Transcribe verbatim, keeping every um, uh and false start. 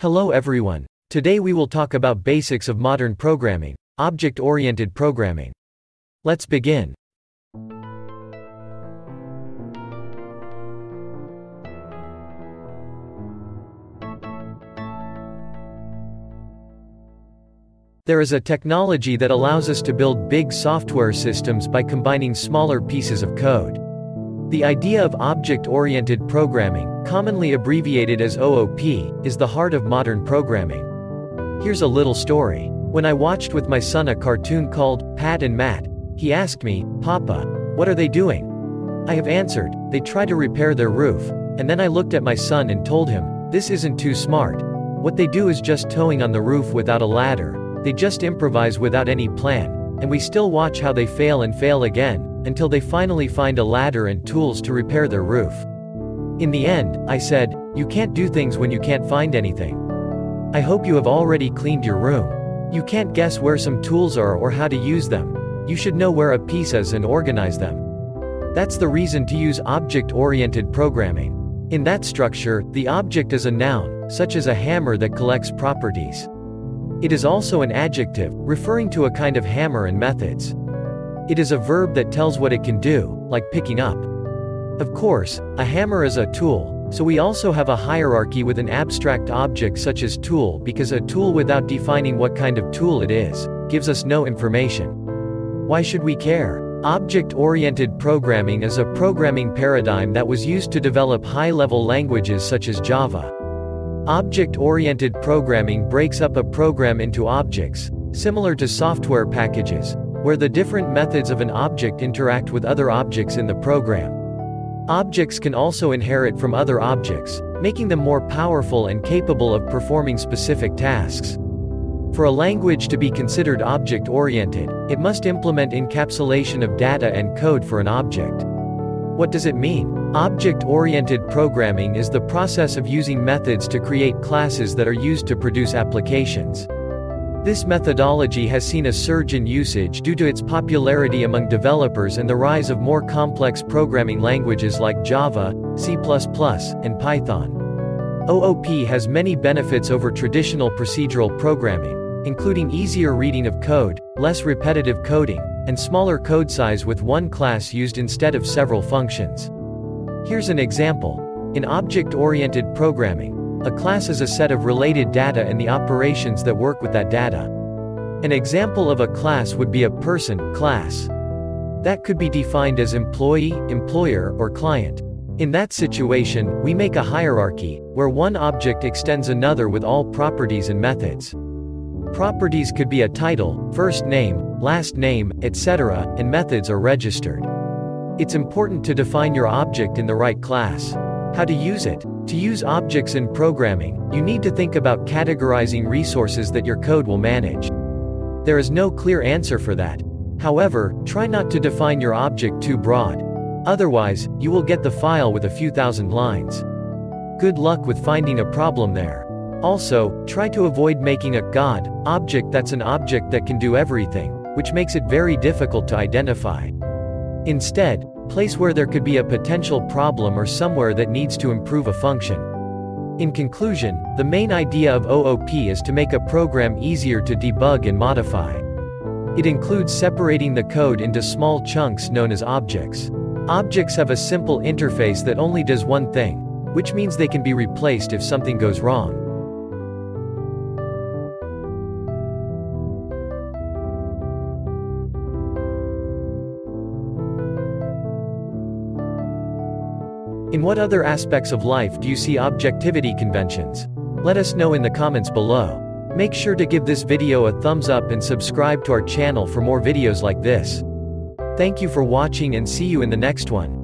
Hello everyone. Today we will talk about basics of modern programming, object-oriented programming. Let's begin. There is a technology that allows us to build big software systems by combining smaller pieces of code. The idea of object-oriented programming, commonly abbreviated as O O P, is the heart of modern programming. Here's a little story. When I watched with my son a cartoon called Pat and Matt, he asked me, "Papa, what are they doing?" I have answered, "They try to repair their roof," and then I looked at my son and told him, "This isn't too smart. What they do is just towing on the roof without a ladder, they just improvise without any plan, and we still watch how they fail and fail again, until they finally find a ladder and tools to repair their roof." In the end, I said, "You can't do things when you can't find anything. I hope you have already cleaned your room. You can't guess where some tools are or how to use them. You should know where a piece is and organize them." That's the reason to use object-oriented programming. In that structure, the object is a noun, such as a hammer that collects properties. It is also an adjective, referring to a kind of hammer and methods. It is a verb that tells what it can do, like picking up. Of course, a hammer is a tool, so we also have a hierarchy with an abstract object such as tool, because a tool without defining what kind of tool it is, gives us no information. Why should we care? Object-oriented programming is a programming paradigm that was used to develop high-level languages such as Java. Object-oriented programming breaks up a program into objects, similar to software packages, where the different methods of an object interact with other objects in the program. Objects can also inherit from other objects, making them more powerful and capable of performing specific tasks. For a language to be considered object-oriented, it must implement encapsulation of data and code for an object. What does it mean? Object-oriented programming is the process of using methods to create classes that are used to produce applications. This methodology has seen a surge in usage due to its popularity among developers and the rise of more complex programming languages like Java, C plus plus, and Python. O O P has many benefits over traditional procedural programming, including easier reading of code, less repetitive coding, and smaller code size with one class used instead of several functions. Here's an example. In object-oriented programming, a class is a set of related data and the operations that work with that data. An example of a class would be a person class. That could be defined as employee, employer, or client. In that situation, we make a hierarchy, where one object extends another with all properties and methods. Properties could be a title, first name, last name, et cetera, and methods are registered. It's important to define your object in the right class. How to use it? To use objects in programming, you need to think about categorizing resources that your code will manage. There is no clear answer for that. However, try not to define your object too broad. Otherwise, you will get the file with a few thousand lines. Good luck with finding a problem there. Also, try to avoid making a God object that's an object that can do everything, which makes it very difficult to identify. Instead, place where there could be a potential problem or somewhere that needs to improve a function. In conclusion, the main idea of O O P is to make a program easier to debug and modify. It includes separating the code into small chunks known as objects. Objects have a simple interface that only does one thing, which means they can be replaced if something goes wrong. In what other aspects of life do you see objectivity conventions? Let us know in the comments below. Make sure to give this video a thumbs up and subscribe to our channel for more videos like this. Thank you for watching and see you in the next one.